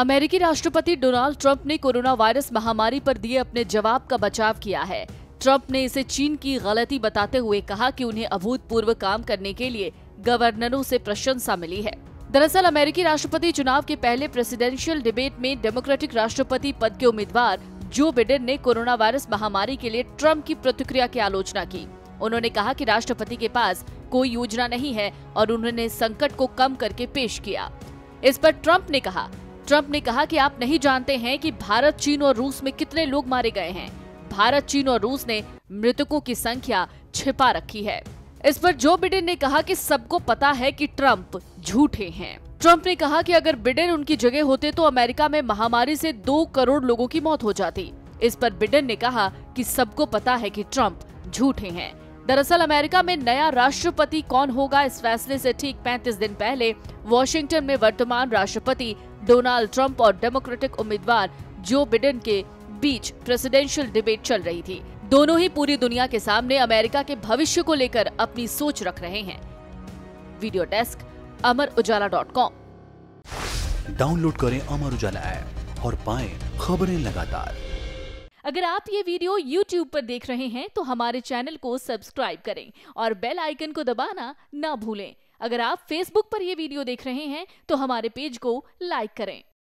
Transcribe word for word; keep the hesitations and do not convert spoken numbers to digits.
अमेरिकी राष्ट्रपति Donald Trump ने कोरोना वायरस महामारी पर दिए अपने जवाब का बचाव किया है। ट्रंप ने इसे चीन की गलती बताते हुए कहा कि उन्हें अभूतपूर्व काम करने के लिए गवर्नरों से प्रशंसा मिली है। दरअसल अमेरिकी राष्ट्रपति चुनाव के पहले प्रेसिडेंशियल डिबेट में डेमोक्रेटिक राष्ट्रपति पद के उम्मीदवार जो बिडेन ने कोरोना वायरस महामारी के लिए ट्रंप की प्रतिक्रिया की आलोचना की। उन्होंने कहा कि राष्ट्रपति के पास कोई योजना नहीं है और उन्होंने संकट को कम करके पेश किया। इस पर ट्रंप ने कहा ट्रंप ने कहा कि आप नहीं जानते हैं कि भारत, चीन और रूस में कितने लोग मारे गए हैं। भारत, चीन और रूस ने मृतकों की संख्या छिपा रखी है। इस पर जो बिडेन ने कहा कि सबको पता है कि ट्रंप झूठे हैं। ट्रंप ने कहा कि अगर बिडेन उनकी जगह होते तो अमेरिका में महामारी से दो करोड़ लोगों की मौत हो जाती। इस पर बिडेन ने कहा कि सबको पता है कि ट्रंप झूठे हैं। दरअसल अमेरिका में नया राष्ट्रपति कौन होगा, इस फैसले से ठीक पैंतीस दिन पहले वॉशिंगटन में वर्तमान राष्ट्रपति डोनाल्ड ट्रंप और डेमोक्रेटिक उम्मीदवार जो बिडेन के बीच प्रेसिडेंशियल डिबेट चल रही थी। दोनों ही पूरी दुनिया के सामने अमेरिका के भविष्य को लेकर अपनी सोच रख रहे हैं। Video desk, Amar Ujala dot com. Download करें अमर उजाला ऐप और पाएं खबरें लगातार। अगर आप ये वीडियो यूट्यूब पर देख रहे हैं तो हमारे चैनल को सब्सक्राइब करें और बेल आइकन को दबाना ना भूलें। अगर आप फेसबुक पर ये वीडियो देख रहे हैं तो हमारे पेज को लाइक करें।